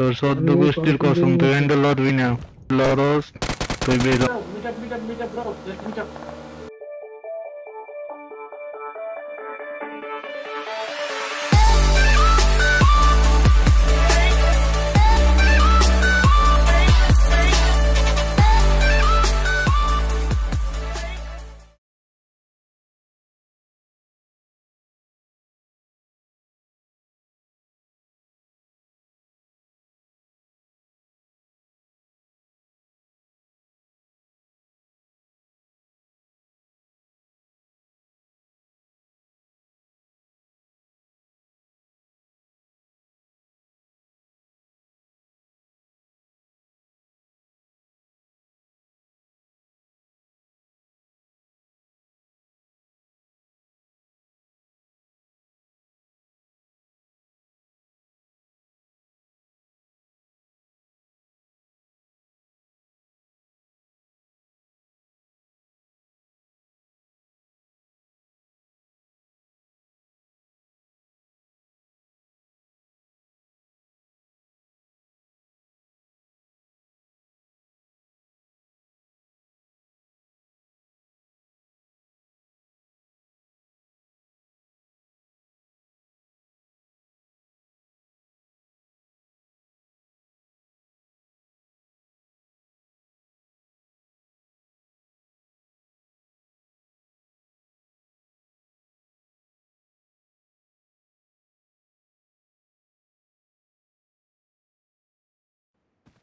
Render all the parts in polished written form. You're so stupid. And the Lord we know. Loros. Meet up, bro. Just meet up.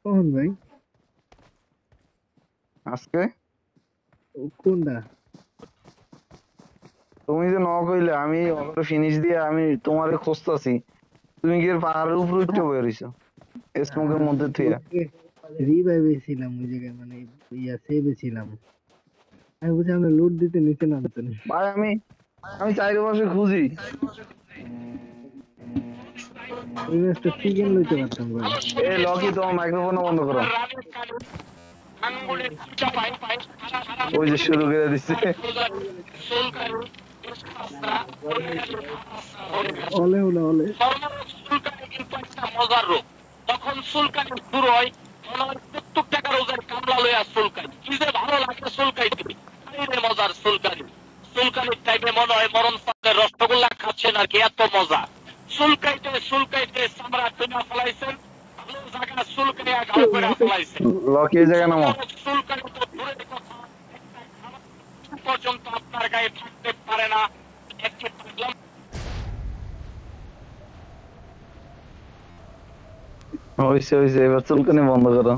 कौन भाई? ASCII? कौन डा? तुम्हीं तो नौकरी ले आमी और फिनिश दिया आमी तुम्हारे खोस्ता सी तुम्हीं केर पारू फ्रूट क्यों बोल रही हो? इसमें क्या मदद थी यार? रीबाई बेची लाम मुझे क्या मने या सेब बेची लाम? आई वो जाने लूट दी तो नीचे ना बचने। भाई आमी चाइल्ड वाशर खुशी। इन्वेस्ट सीजन लो चला तुम भाई। ए लॉकी तो माइक्रोफोन बंद करो। वो जो शुरू किया दिसे। ओले। तখন সুলকান দূর হয়। আমার প্রত্যেক টাকা রোজের কামলা লয়া সুলকান। কি যে ভালো লাগে সুলকাই তুমি। আরে মজার সুলকান। সুলকানের টাইপে মনে হয় মরণ পাতে রসগোল্লা খাচ্ছে না কি এত মজা। सुलकाइते सम्राट तुना फलाइसन अगले जगह सुलकने आ गांव पर फलाइसन लॉकी जगह ना मो सुलकने तो दूर देखो पहुंचों तो आप तार का ये ठंडे परे ना एक के पगलम ओइसे बस सुलकने बंद करो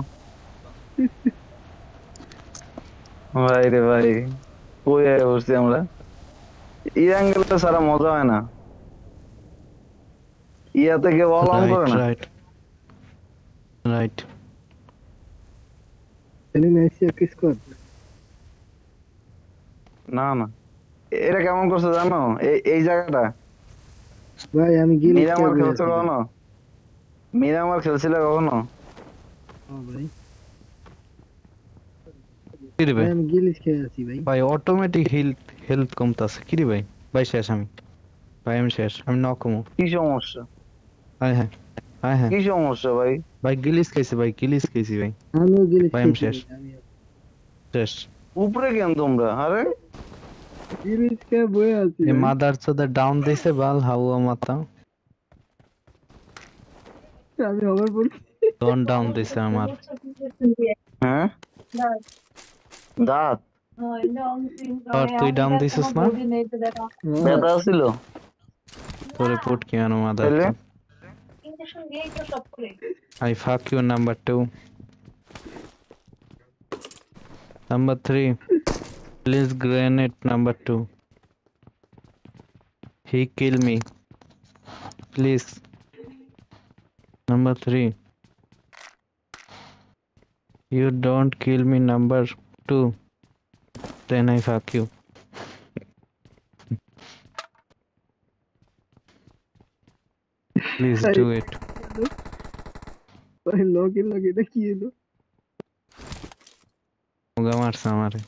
भाई रे भाई कोई है उससे हमरा ये एंगल तो सारा मजा है ना Yeah, take a wall on right, right. Any nice kiss code? No. Era come on, Cosano. A Jagata. Why am I giving you a Cosano? Miramar Cosano. I am Gillis Cassie. By automatic health comes us. Kiriway. By Shashami. By M. Shash. I'm not coming. He's almost. I have. Kiss almost away. By Gillis Casey, by Gillis Casey, by I'm just. Just. Upragan Dumba, hurry. Gillis Cabwell. The mother to the down disable, how a mata. Don't down this summer. Huh? That. Or three down this is not. Betasilo. To report Kiano mother. I fuck you number 2. Number 3. Please grenade number 2. He kill me. Please. Number 3. You don't kill me number 2. Then I fuck you. Please do it. By login lagi na kilo. Mugamar samare.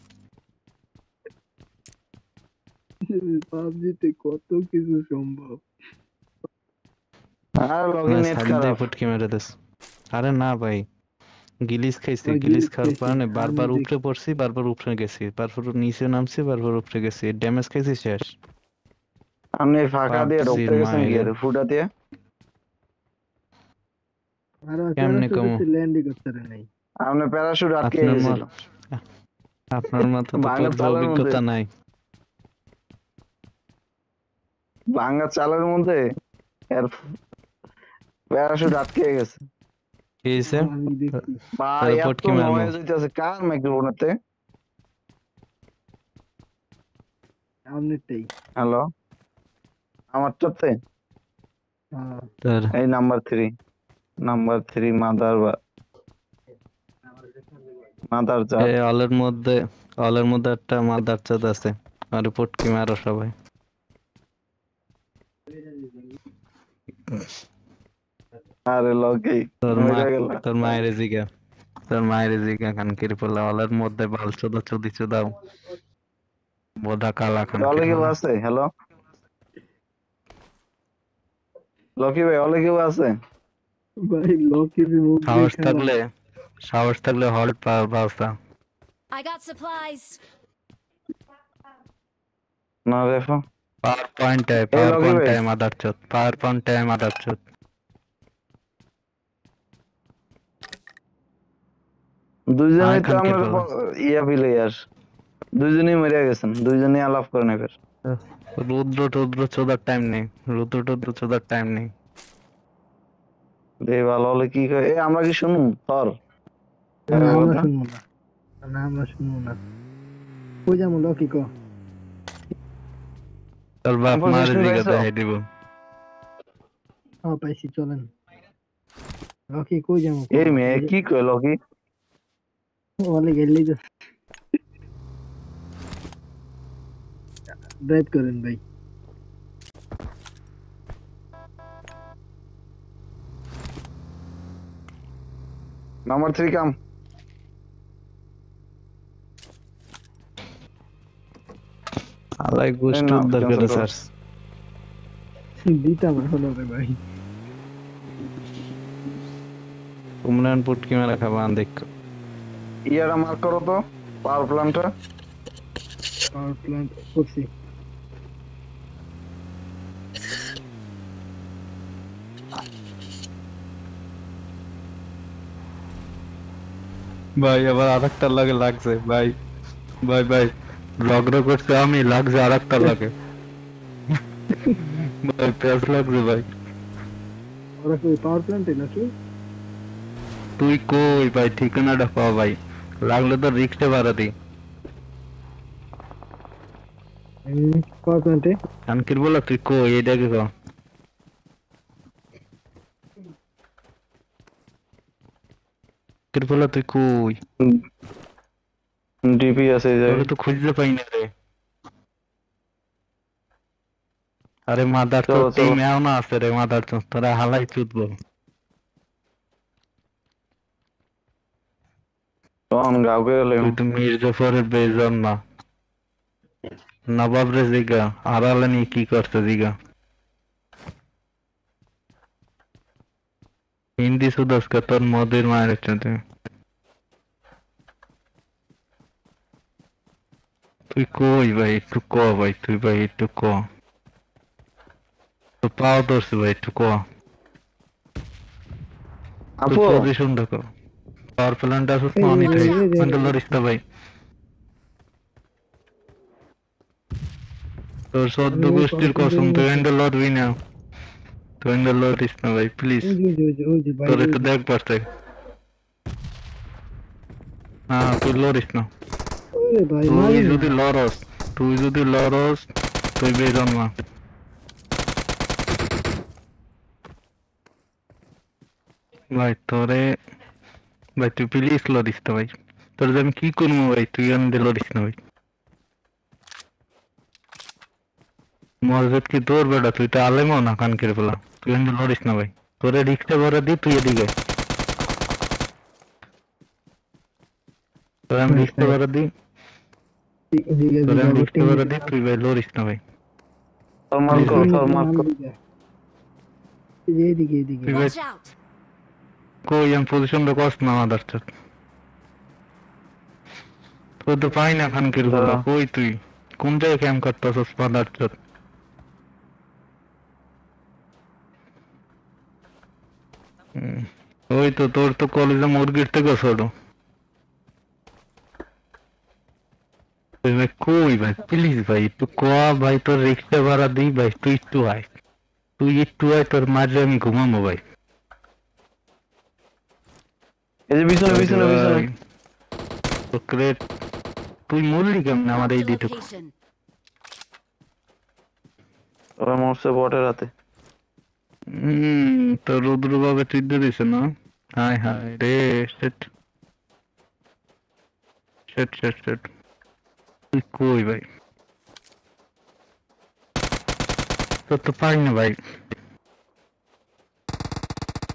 Babji te koto kisu shombho. Aar login net karo. Put ki mere des. আরে না ভাই গিলিস খাইছি, গিলিস খাওয়ার কারণে বারবার উপরে পড়ছি, বারবার উপরে গেছি, বারবার নিচে নামছি, বারবার উপরে গেছি, ড্যামেজ খাইছি শেষ। আপনি ফাঁকা দিয়ে উপরে গেছেন গিয়ে ফুটা দিয়ে কেমনে কম ল্যান্ডিং করতে নাই। আপনি প্যারাশুট আটকে গেছিল, আপনার মত অভিজ্ঞতা নাই ভাঙা চালের মধ্যে, এর প্যারাশুট আটকে গেছে। একটা মাদার চাঁদ আছে আর পটকি মারো সবাই। আরে লকি তোর মাইরে জিগা, তোর মাইরে জিগা কান কি পড়লা ওলার মধ্যে বালছো দা চুদিছো দাও বোদা কালা কান ওলে কি আছে। হ্যালো লকি ভাই ওলে কি আছে ভাই? লকি ভি মুভ থাকলে সাহস থাকলে হল পাওসা। আই গট সাপ্লাইজ না দেখো পাওয়ার পয়েন্ট টাইম আদারচত, পাওয়ার পয়েন্ট টাইম আদারচত। দুইজনই তো আমরা ইয়া প্লেয়ার, দুইজনই মরে গেছেন, দুইজনই আলাপ করে নেবে। রুদ্র রুদ্র চোদার টাইম নেই, রুদ্র চোদার টাইম নেই। দে ভালো হলে কি কয় এ আমরা কি শুনুম তোর? না আমরা শুনুম না। কই যামু লকি কো? তোর বাপ মারে দিগা দেখাই দিব। ও পাইছি চলেন। লকি কই যামু? এই মে কি কয় লকি? ওলে গেলি তো ড্রাইভ করেন ভাই। নাম্বার 3 কাম আলাই গোস্ট অফ দা গ্যালাসার্স দিতা ভালো রে ভাই। তোমরা ইনপুট কি মেলা খাবান দেখো ইয়ারা মার করো তো পাওয়ার প্ল্যান্টটা, পাওয়ার প্ল্যান্ট করছি। ভাই আবার আরেকটা লাগে লাগছে ভাই ভাই ভাই রগড় করছে আমি লাগছে আরেকটা লাগে ভাই প্যাস লাগছে ভাই। ওরা কি পাওয়ার প্ল্যান্টে নাকি? তুই কই ভাই ঠিকানাটা পাও ভাই, লাগলে তো রিক্সে ভাড়া দি। কততে কানকির বলা তুই কো এইটা কি কো? কানকির বলা তুই কই? ডিপি আছে যায় তো খুঁজতে পাই না রে। আরে মাদার তো টিম এও না আছে রে, মাদার তো তোরা হালাই চুদবো। কোন গাওকে লইম তুই মির্জাফরের বেজন না নবাব রে জিগা আড়ালে নি কি করতে জিগা হিন্দি সুদাস কা তোর মোদের মায়ের চতে। তুই কই ভাই একটু ক ভাই, তুই ভাই একটু ক তো পাও দর্শ ভাই একটু ক আপু পজিশন দেখো। পাওয়ার প্ল্যান্ট আসুক মানি তাই মন্ডলর ইস্তা ভাই তোর সদ্য গোষ্ঠীর কসম তো মন্ডলর উই না তো মন্ডলর ইস্তা ভাই প্লিজ তোর একটু দেখ পড়তে। হ্যাঁ তুই লরিস না ভাই, তুই যদি লরস, তুই যদি লরস তুই বেজন না। ভাই তোরে ভাই তুই প্লিজ লড়িস না ভাই, তোর আমি কি করবো ভাই তুই লড়িস না ভাই। মসজিদ কি তোর বেটা? তুই তো আলেমো না কানকির বলা, তুই লড়িস না ভাই। তোরে রিক্সা ভরা দি তুই এদিকে, তোর আমি রিক্সা ভরা দি, তোর আমি রিক্সা ভরা দি, তুই ভাই লড়িস না ভাই। তুই ভাই Koi, I'm positioned the cost now, that's it. So the fine I can kill the Koi three. Kunja came cut process for that. Oi to Tortocol is a more good to go solo. Koi, but please by to Koa by to Rixavaradi by street to high. To eat to it or Madame Gumamovai. Is it reason? Great. Two Mulligam nowadays did it. I'm also water at it. The Rudruva did the reason, huh? Hi, hey, shit. Shit. Koi, bhai. So to find, bhai.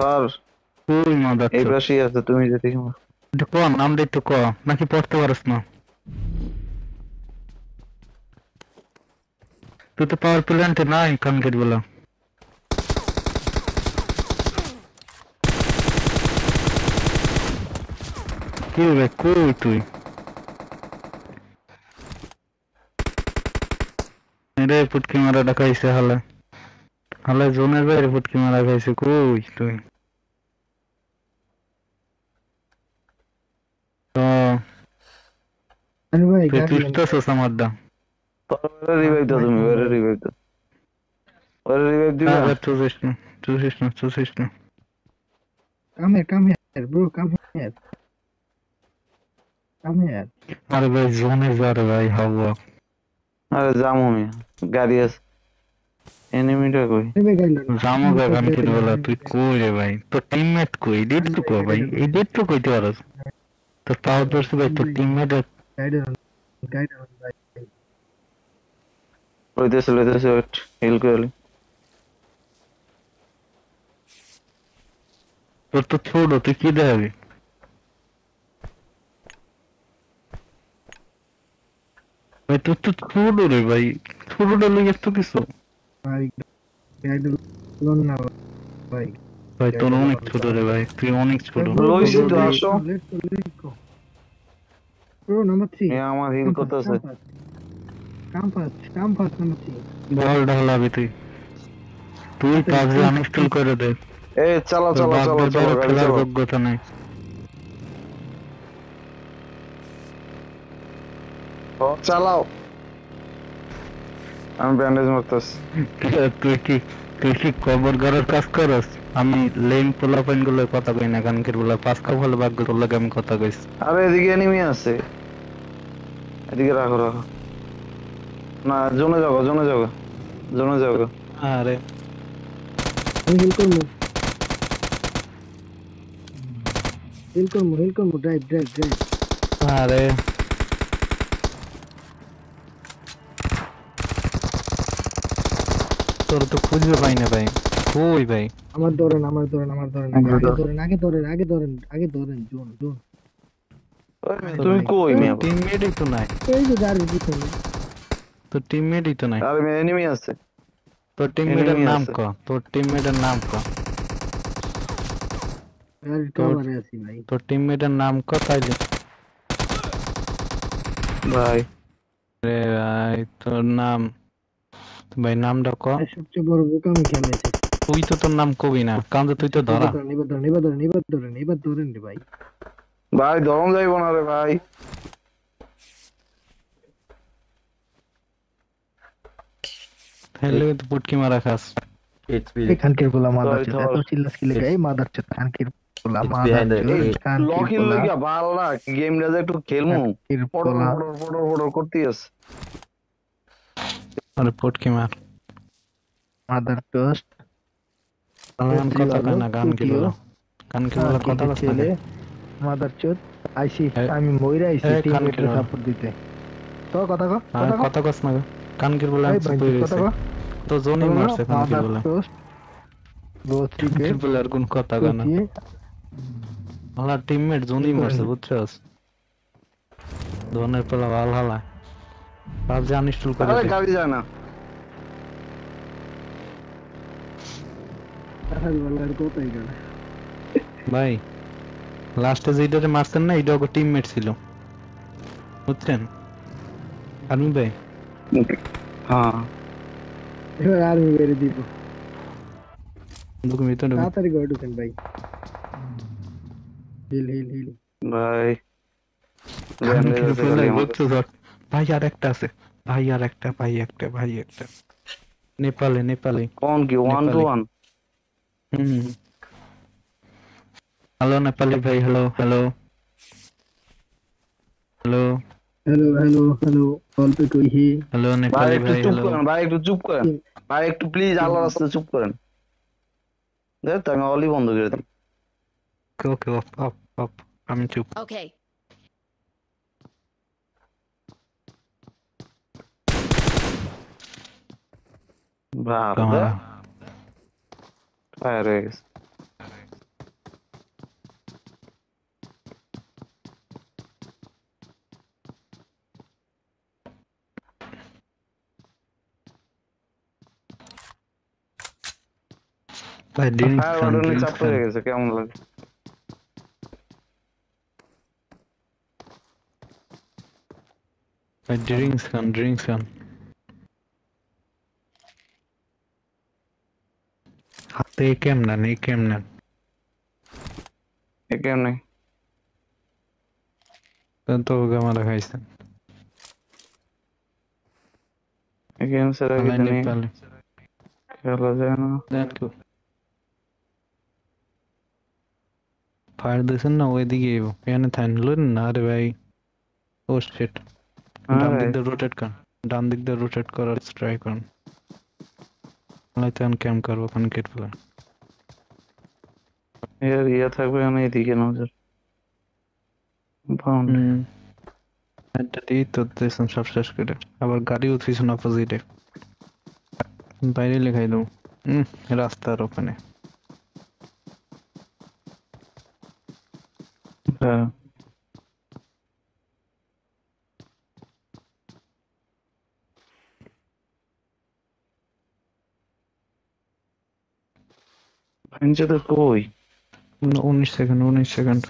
Sir. Koi, mother. Hey, Brashi, as the two is the thing. Tukon, I'm dead to Koa. Naki Portovaras now. To the power plant and I can't get below. Kill a Koi to it. I put camera da kaise hala. Hala zone where put camera kaise koi to. So, anyway, Samada. Revive them. Come here, bro. Come here. Arey zone is arey hawa. Arey jamu me. Garias enemy to koi jamu ka gun kid wala tu koi re bhai to teammate koi edit to koi bhai edit to koi to aras to powders bhai to teammate guide on bhai oi this heal koi to chodo tu ki debe I took to Tulu by Tulu Yastukiso. I don't know. By Tolonic Tulu, by Trionic Tulu. Campus, Chalo. I'm bandage Matas. Twitchy cover girl cascaras. I mean, lame pull up and go like what again. I can get a pascal bag to Lagam Cotagas. Are the enemy? I say. I think I go. Nah, Jonajago. Are he'll come, drive. Are তোর তো খুঁজে পাই না ভাই কই ভাই আমার ধরেন আগে ধরেন জোন ওই মে তুমি কই মে টিমমেটই তো নাই এই যে গাড়ি পিছনে তো টিমমেটই তো নাই আরে মে এনিমি আছে তোর টিমমেটের নাম কো আর কভারে আছি ভাই তোর টিমমেটের নাম কো তাইলে ভাই রে ভাই তোর নাম ভাই নামটা ক সবচেয়ে বড় বোকা আমি খেলেছি তুই তো তোর নাম কবি না কারণ তুই তো ধরা নিবাদরেন রে ভাই ধরন যাইবো না রে ভাই তাহলে তো পুটকি মারা খাস এইচপি খানকির বলা মাদারচে এত চিল্লাস কি লাগে এই মাদারচে খানকির বলা মাদারচে লকিন লাগিয়া ভাল না গেমটা যে একটু খেলমু পড় করতেছ Report came out. Mother toast. I Mother chut. I see. I mean, Moira is a team. So, Kotako? Kotako? Kankirula. The Zoni Marsa Mother toast. Both people are good. Kotagana. All our teammates Zoni Marsa would trust. Donapala Valhalla. I'll go to the house. I'll go to the house. I'll go to the ভাই লাস্টে যেটারে মারছেন না এটা ওর teammate ছিল বুঝছেন আনু ভাই হ্যাঁ এবার আর মেরে দিব বন্ধুকে মিটন তাড়াতাড়ি গড দেন ভাই হিল হিল হিল ভাই ভাই আর একটা আছে ভাই একটা Nepali. Ongi 1-1. Hello Nepali bhai, hello. Konto koi hi. Hello Nepali bhai, hello. Bhai, ektu chup koran. Bhai, ektu please Allah raste chup koran. Dekh, ami only bondo kore dam. Okay, up. Ami chup. Okay. Baba. Fire is. I didn't know. I drinks on. They came none. Don't talk about the heist. Again, sir, again, fire doesn't know where they gave anything. Luden, not away. Oh shit. Down the rotated car or strike on. Let's uncam car open kit for here. Bound at the teeth of this and subscribe. Our Gadiut is an opposite by the leg. I do Rasta open it. Into the boy. No, only second.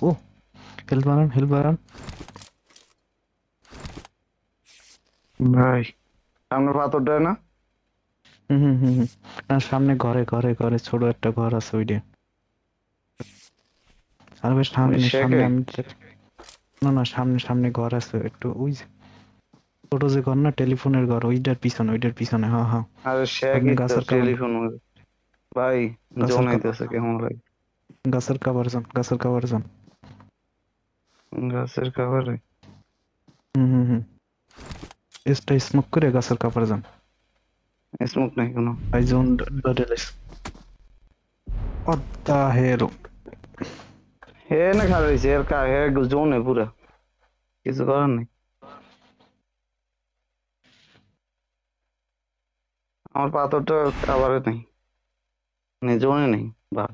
Go. Help Baran. Bye. I'm not about to na. I'm Samne gore. Chodo ekta ghor ache oide. Are best samne ghor ache ektu oi Photos are not telephone or go either piece on either piece on a haha. I was shaking telephone by Gasser covers on. Gasser cover. Is the smoke could a gasser covers on? I smoke like you know. I zoned the delays. What the hell? Here is air car hair goes on a Buddha. It's gone. Our path of the cover thing. Nejoining, but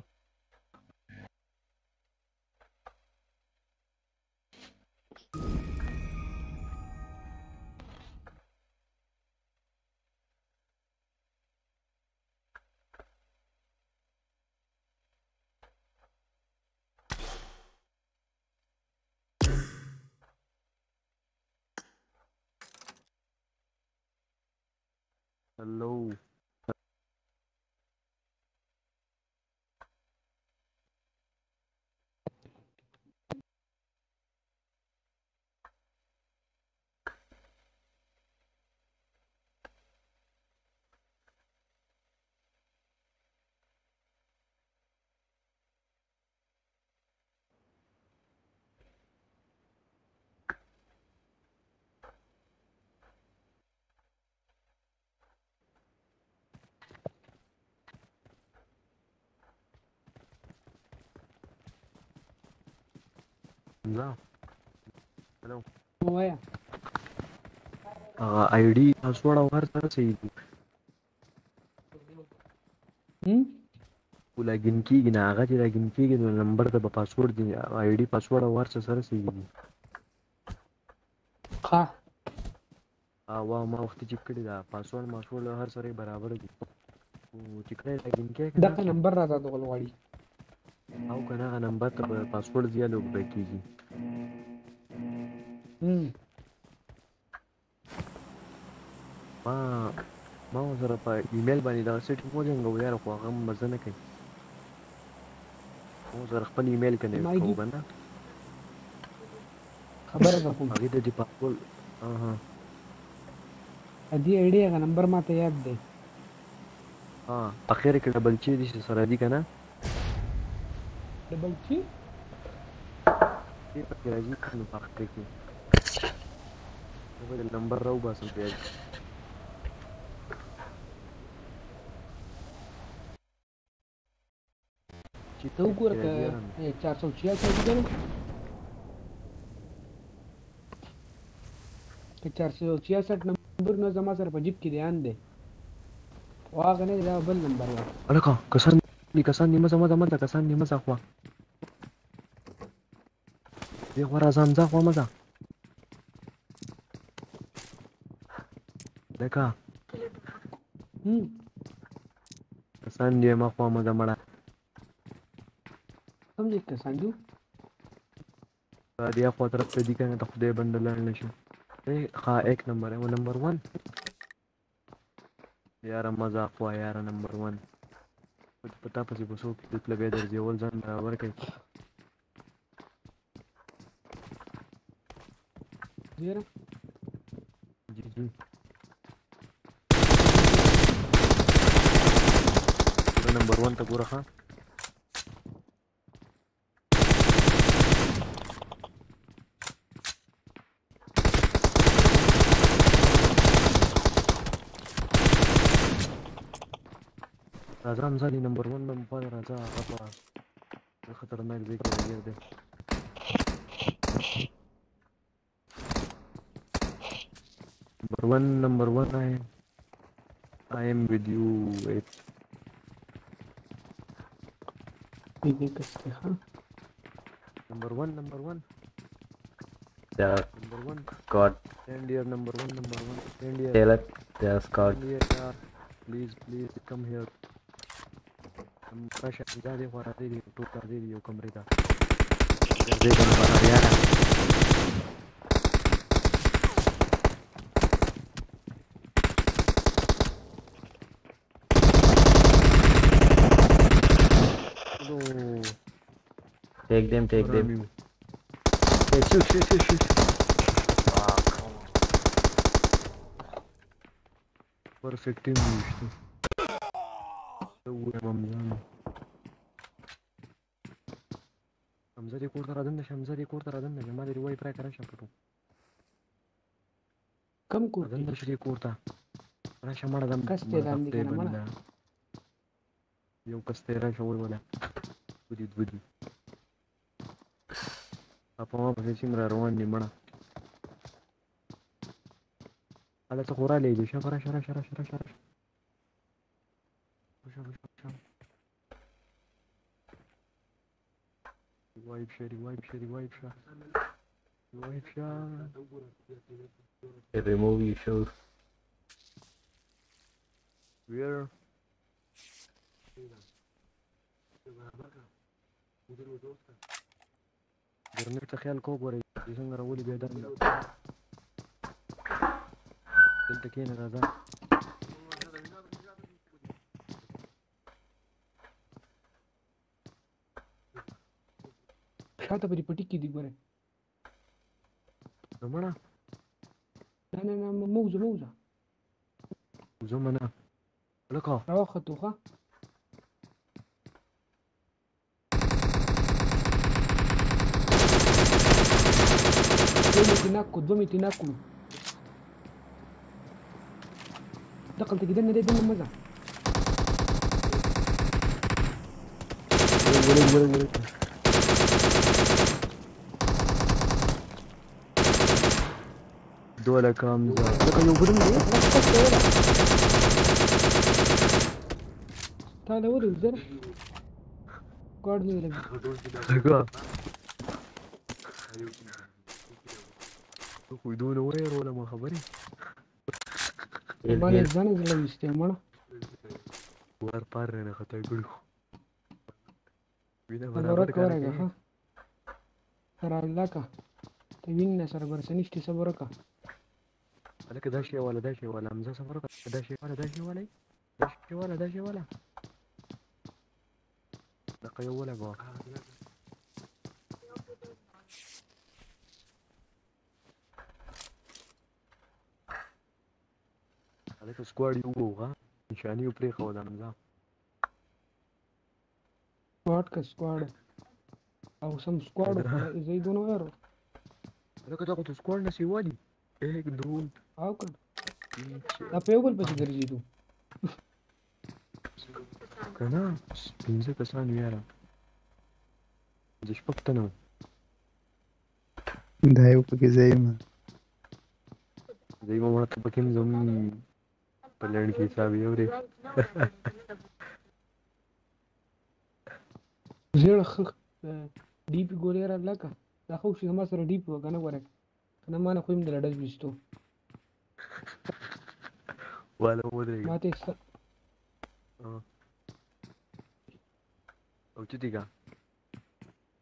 hello. Hello. Where? ID password over sir. Login key ginaga ji login key gin number the password ID password over sir. Ha. वाव माफ़ती चिकड़ी था password मास्वर्ड हर सारे बराबर थी वो चिकड़े लेकिन क्या दस number रहा था तो कलवाड़ी आओ कहना नंबर तो पासवर्ड दिया लोग बैठी जी माँ माँ वो जरा पर ईमेल बनी था सिर्फ वो जंगल वाले रखो आगम मज़ा नहीं कहीं वो जरा खपन ईमेल करने को बना खबर है कपूर आगे तो दीपावल हाँ अधी आइडिया का नंबर माता याद दे हाँ आखिर के डबल ची दिस सरादी का ना डबल ची ये पकड़ाजी कौन आखिर की वो इधर नंबर राउ बासम पे चिताऊ को रखा है 400 किलो 466 नंबर नो जमा सर पंजीब की ध्यान दे वा गने डबल नंबर वा अरे का कसन निकसन निम जमा जमा कसन निम साखवा ये वरा जम साखवा मजा देखा कसन निम साखवा मजा मड़ा समझ के संजू दिया फोटो पे दिखाने तो खुदे बंडल लेने से हाँ एक नंबर है वो नंबर वन यार मजाक हुआ यार नंबर वन कुछ पता पसी बसों की दिल लगे दर्जे और जान बराबर के जीरा जी जी वो नंबर वन तो पूरा हाँ राजा हमसाली नंबर वन में मुफाद राजा आपका ये खतरनाक देख रहे हैं number one I am with you एक ठीक है कैसे हाँ नंबर वन या नंबर वन गॉड एंड यार नंबर वन एंड यार Taylor Taylor Scott please please come here हम पैसा इधर दे वाला दे दियो टूटा दे दियो कमरे का दे बना बना यार take them shoot perfect team हमजा रिकॉर्ड करा देना जमा दे रिवाइव ट्राई करा शकतो कम को देना श्री कोरता करा शमाडा दम कस्ते दम दिना मला यो कस्ते रा शोर वाला बुदी बुदी आपवा भसीम रवान निमणा आला तो कोरा ले देशा करा शरा शरा शरा शरा Wipe shot. Remove your shoes. Where? Grenade تخيل كوبري. جيسون غراولي بيدرنا. أنت كين رازان. खाता पर रिपोर्टिंग की दिख बरे नमना ना ना ना मौज मौज मौज मना लका आओ खतुखा كنا قدومي تناكلوا دخلت كده نريد نمزح ولا كام زاد يوبرم ليه تعال وري الزر كارد مين لك ويدون وير ولا ما خبري One is loose, Timon. War Parana Hataguru. We never have a Karaga. Karalaka. The wingness are Bersanish to Saburka. Alakadashi, Waladashi, Walamza Saburka, Dashi, Waladashi, Walla, Dashi, Waladashi, Walla. The Kayola walk. Alaka squad you go, huh? Shani, you play Hodamza. Squad. Oh, some squad is a gunner. Look at the squad and see what he egg drone. How could a pebble be the residue? Cana spins at the sun. We are the Spokano. They will be the same. They will want to become the moon. Palerki Saviory. Zero deep Gorera Laka. I hope she's a master of deep work. I'm going to man of him the letters we stole. Well, what is it? Oh, Chidiga.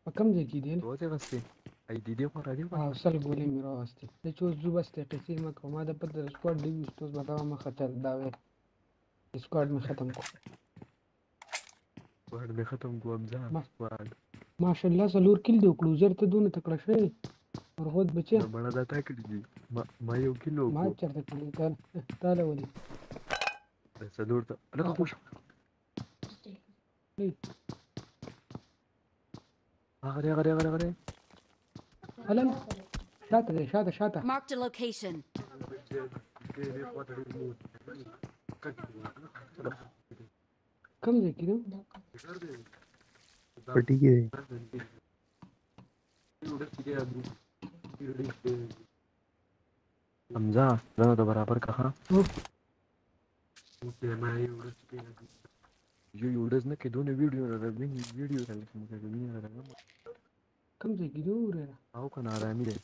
I come the kid in whatever state. I did it for a deep house. I'll go in your house. They chose Juba State. I see my commander, but the squad did use to Madame Mahatal Dawe. The squad Mahatam. Where the Mahatam Guam's squad. ماشاء الله سلور کیل دیو کلوزر ته دونه تکړه شوی ورغوت بچا بڑا داتا کړی ما یو کیلو ما چرته کړی کان تعالی ودی سلور ته انا خوش اغری اغری اغری اغری علم شاته شاته شاته مارک د لوکیشن کم ځای کې نو particularly Hamza zara to barabar kaha okay mai udus ke jo udus ne ke done video na rabbing video na mujhe dunia na kam se gidu re aao kana rami re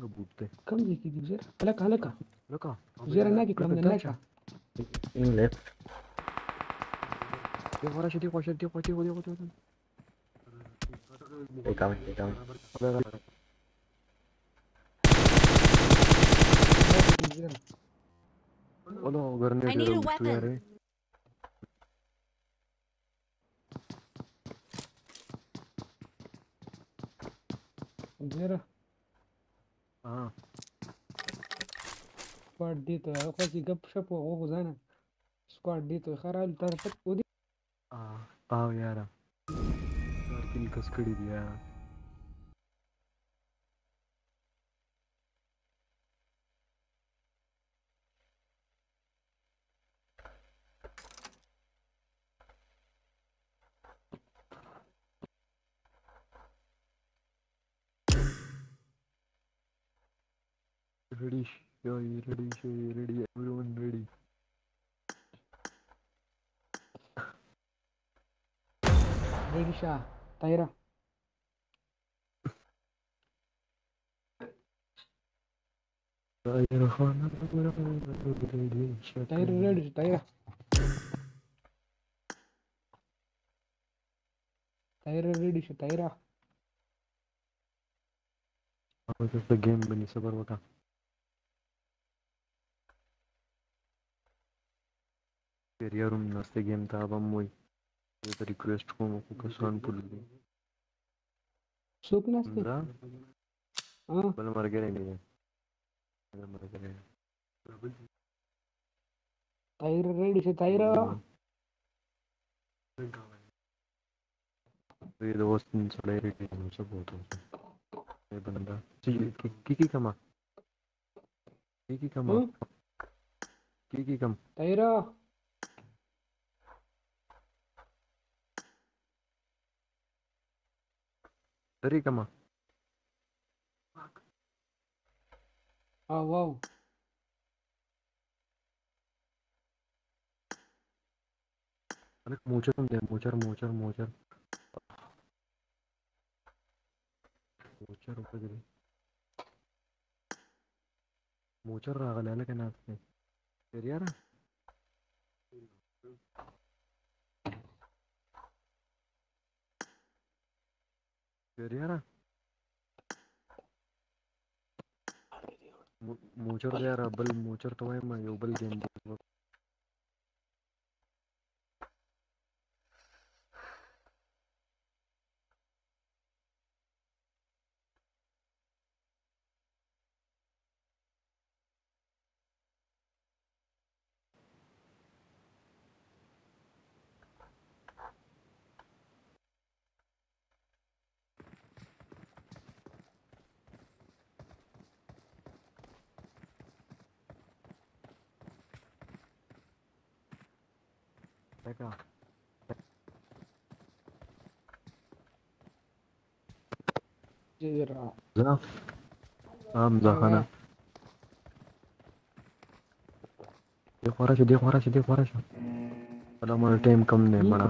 ga bootte kam se gidu sir alaka alaka alaka zara na ki kam na alaka in left I'm going to go to the house. I'm going to go to the house. I need a weapon. I'm going to go to the house. Oh, yeah. I'm going yeah. Ready, ready, ready, everyone ready. Risha, Taira. Taira. What is the game when you suffer water? Career room, not the game Tabamui. The request from Kukasan Pulu. Soap nasty. Ah, but I'm not getting it. Tyra ready to Tyra. The worst in solidarity in support. Kiki come. Tyra. Come oh wow. Look, motor from there, motor. Motor over there. Motor, I can ask me. Carriera? Carriera? موچر دیا را بل موچر توای ما یو بل گیم دی لا امزح انا دي خراشة انا ما تايم كم نه منا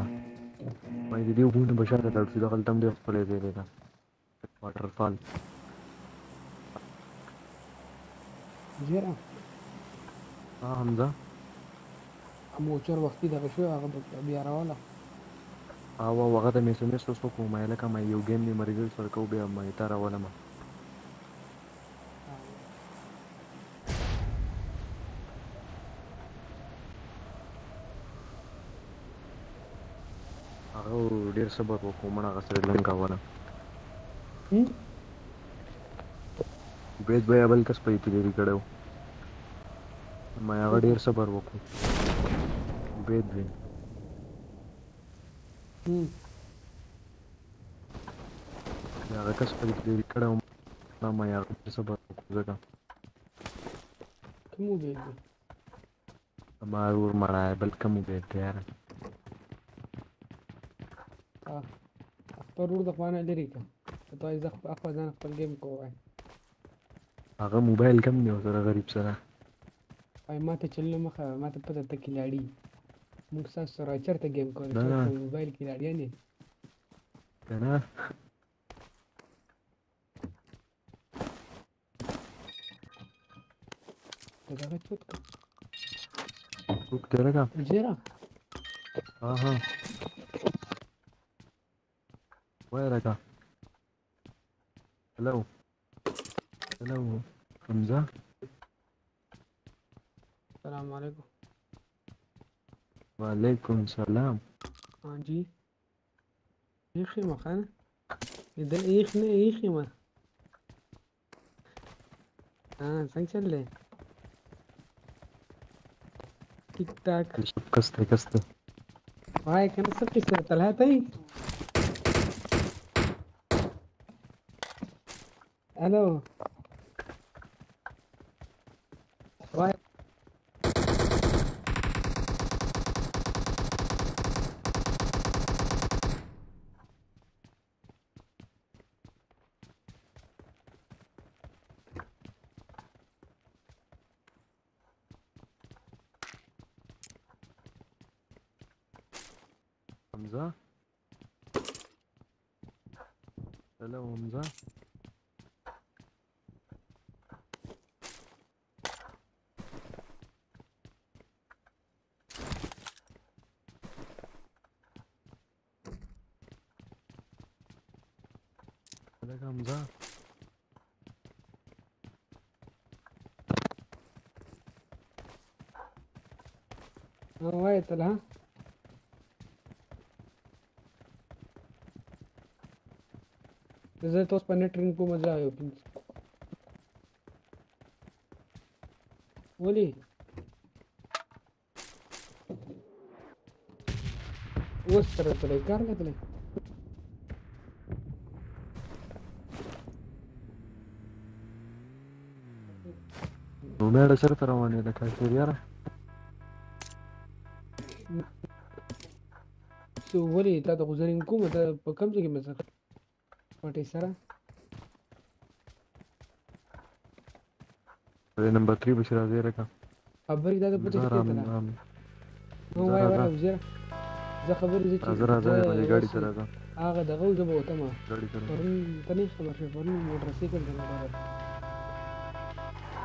ما دي وبون بشاره دلت دخل تم دي خپل دي ده واټر فال زيره حمزه امو چر وختي دغه شو هغه بیا راواله او هغه د میسمس اوس په کومه لکه مې یو گیم نه مریض سره کو به مې تاره ولما هغه ډیر صبر وکومه هغه سره لنګ کاوله بیت بیا بل کس په دې لري کړو مې هغه ډیر صبر وکوم بیت وین هغه کس په دې کړه ما ما یار صبر وکړه کوم دی ما ور مړای بلکې مو دې تیار اختر ور د خوانه لري ته ته زه خپل ځان خپل گیم کوه هغه موبایل کم دی وسره غریب سره اي ما ته چل مخه ما ته پته ته کلاړی موږ ساس سره چرته گیم کوو په موبایل کې لري نه کنه دا راځي څوک درګه زیرا اها وای راګه هلو هلو حمزه السلام علیکم वालेकुम सलाम हाँ जी एक ही मकान इधर एक ने एक ही मत हाँ संग चल ले टिक टाक कस्ते कस्ते भाई क्या ना सब किस तरह तलाह ताई हेलो भाई وای تل ها زه ته اوس په نټ رینګ کو مزه آیو ولي اوس تر تلې کار نه تلې نو مې ډېر سره روانه ده کاڅه یاره ولې تا د غوزرین کومه ته په کوم ځای کې مسخ پټې سره نمبر 3 بشرا دې راکا خبرې دا په دې کې ده نو وای غوزر زه خبرې دې چې زه راځم ګاډي سره راځم هغه دغه جوه ته ما ګاډي سره ترې خبرې ورنې موټر سایکل دې راځم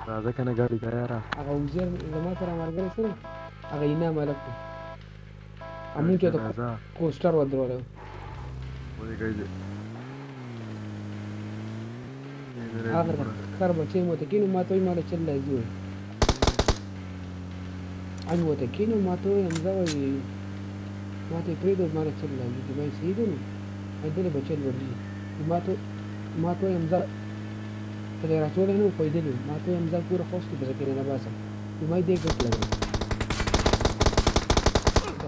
راځه کنه ګاډي تیاره هغه وزیر زما سره مرګره سره هغه یې مالک امون کې ته کوستر ودرول وای ګاډي هغه کار به چې مو ته کینو ما توي مال چل لایو ان مو ته کینو ما توي هم زوي ما ته پریدو مال چل لایو دی مې سیدو دې بچل ورې ما توي هم زوي ترې راټولې نو پیدا دي ما ته هم ځکه پوره خوښ کې درکې نه باسم مې دې ګټ لګې دا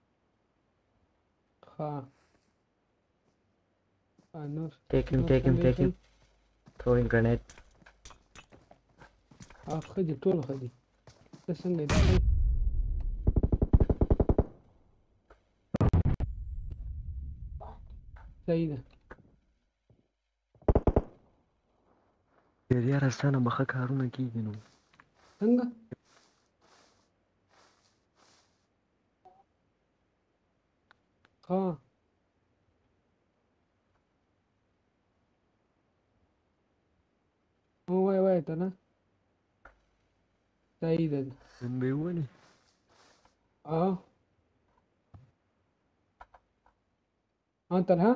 ها no, take him. Throwing grenade. خدي. بس انقلب. سيدة. يا رسانة مخك هارونا كيجنو. انقلب. ها وای تنه سعيد نبيوني انت ها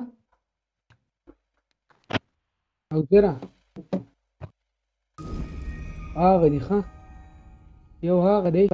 او ترى غدي خا يو ها غدي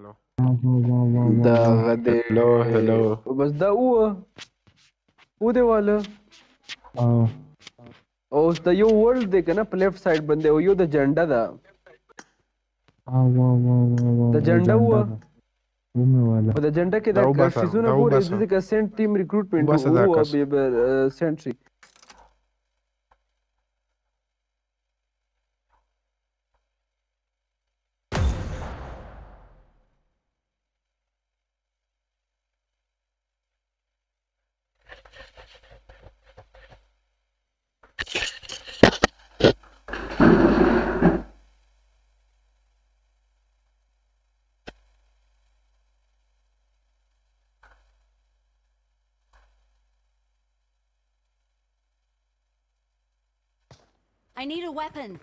الو دا غدي هلو بس ده هو ده والا او است یو ورلد ده کنه لیفٹ سایڈ بنده او یو د جنډا دا د جنډا هو ومه والا د جنډا کې دا سيزونه پورې د دې کسنټ ټیم ریکروټمنټ او سنټري I need a weapon.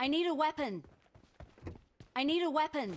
I need a weapon. I need a weapon.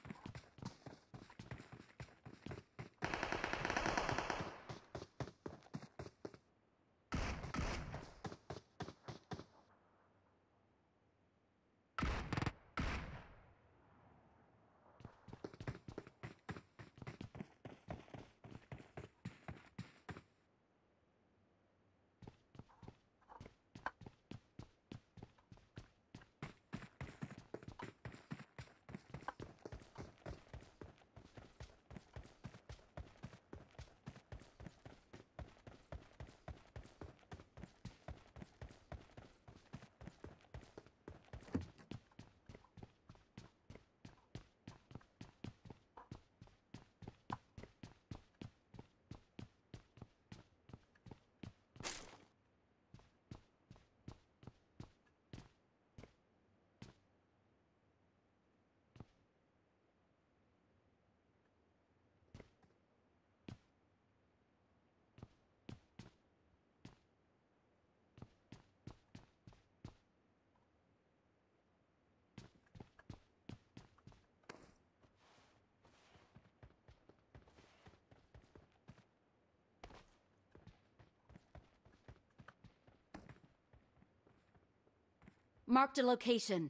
Marked a location.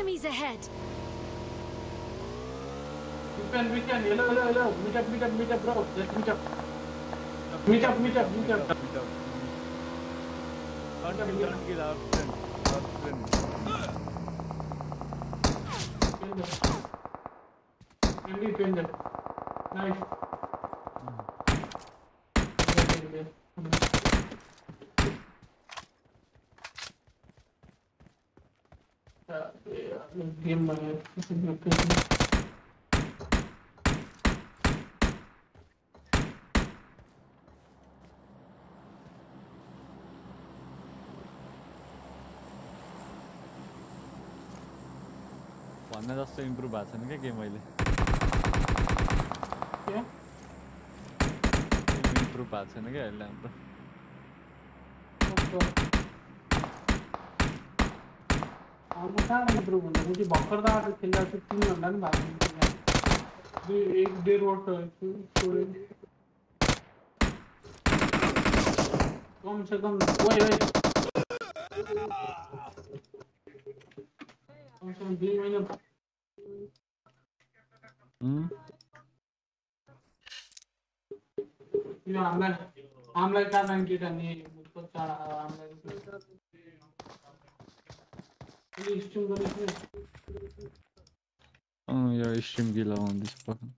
Enemies ahead. We can, hello. Meet up, bro. Just meet up. Don't kill our friend. Kill them. Nice. Give my head. Just to improve us in the game. Yeah, improve us in the game. I'm not improving. I'm the buckler that is in the 15 London bathroom. The 8 day water storage. Come, You know, I'm like that and get a name. Oh, yeah, I stream Gila on this button.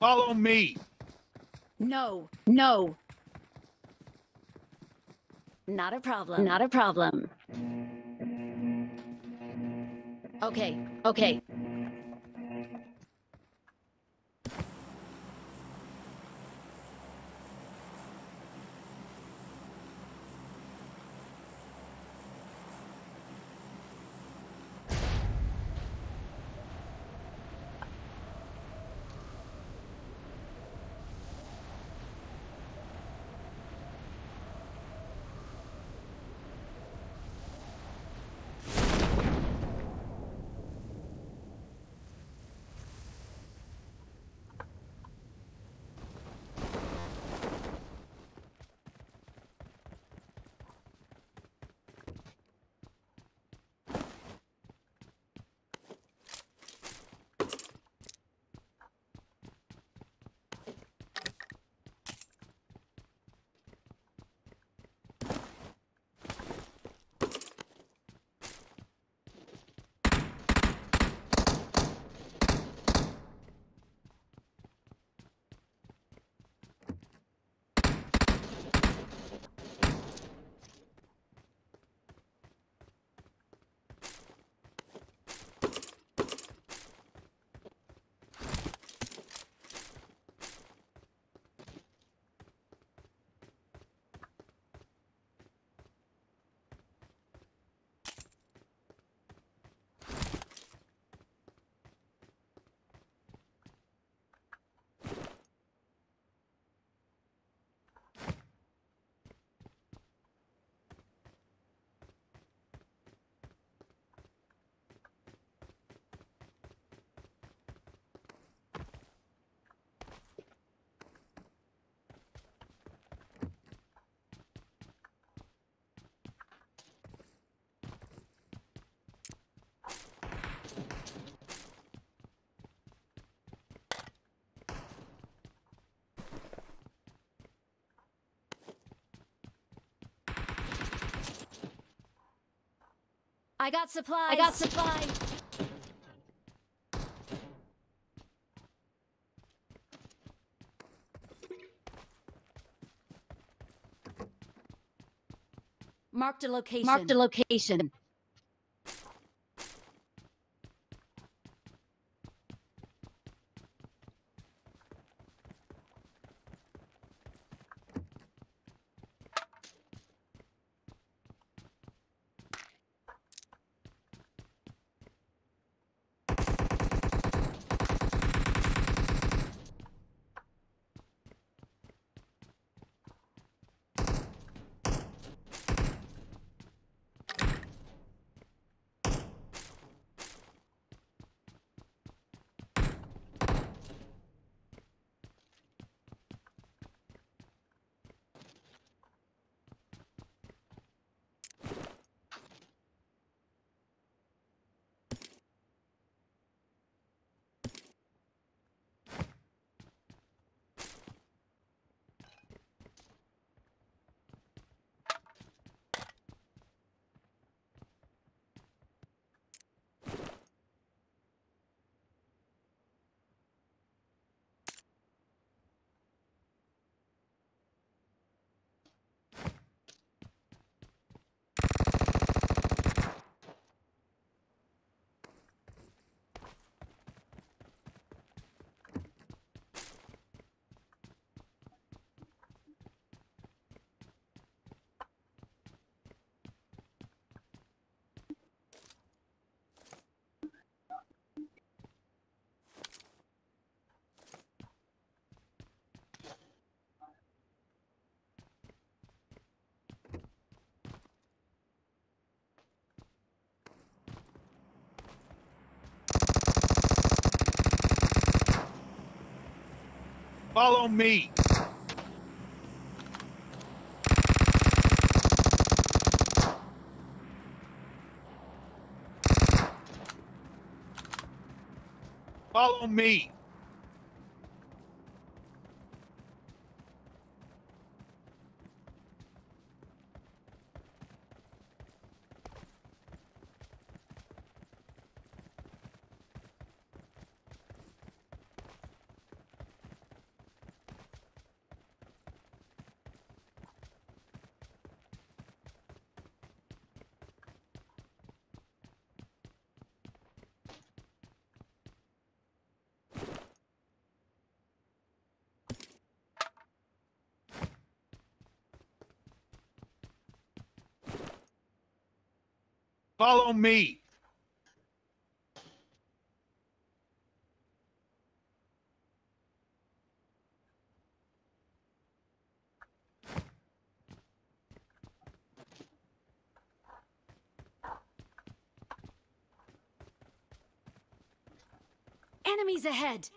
Follow me. No. Not a problem. Okay. I got supplies. Marked a location. Follow me. Follow me. Enemies ahead.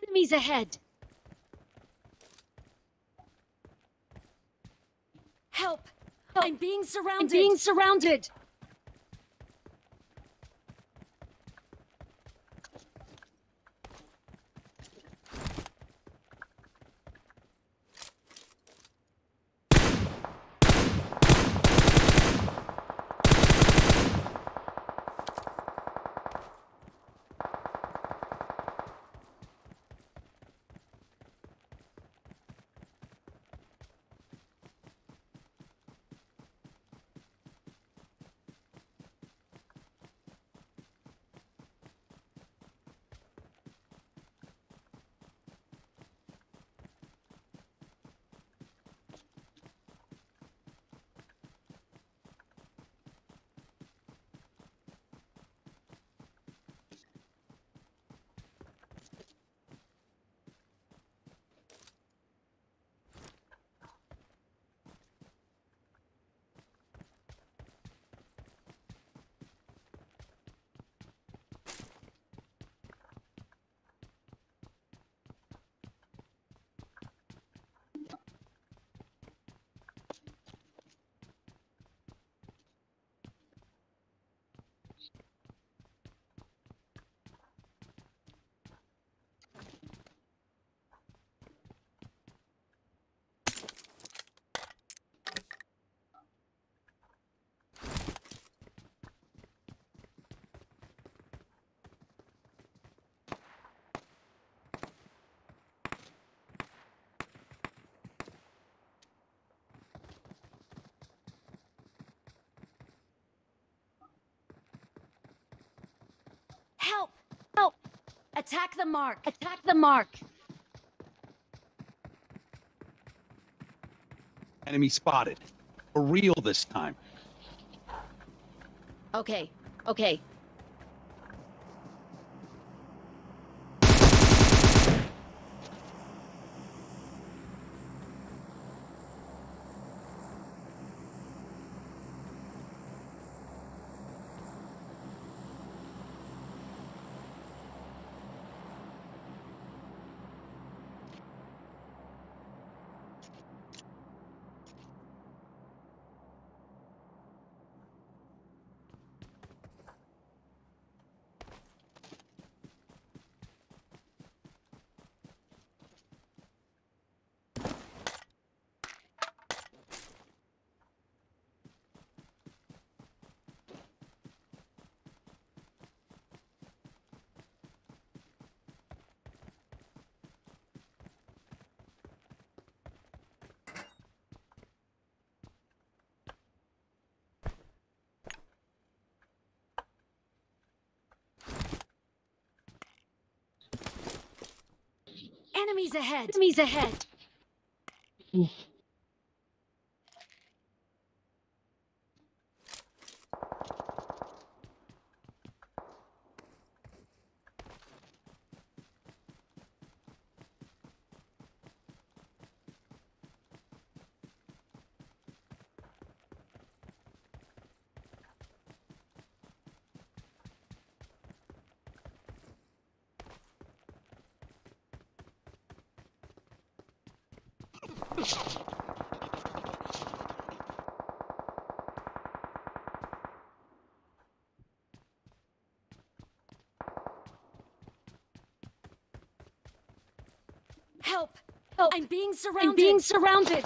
Help. I'm being surrounded. Attack the mark! Attack the mark! Enemy spotted. For real this time. Okay, okay. Enemies ahead! Enemies ahead! Help! Help! I'm being surrounded! I'm being surrounded!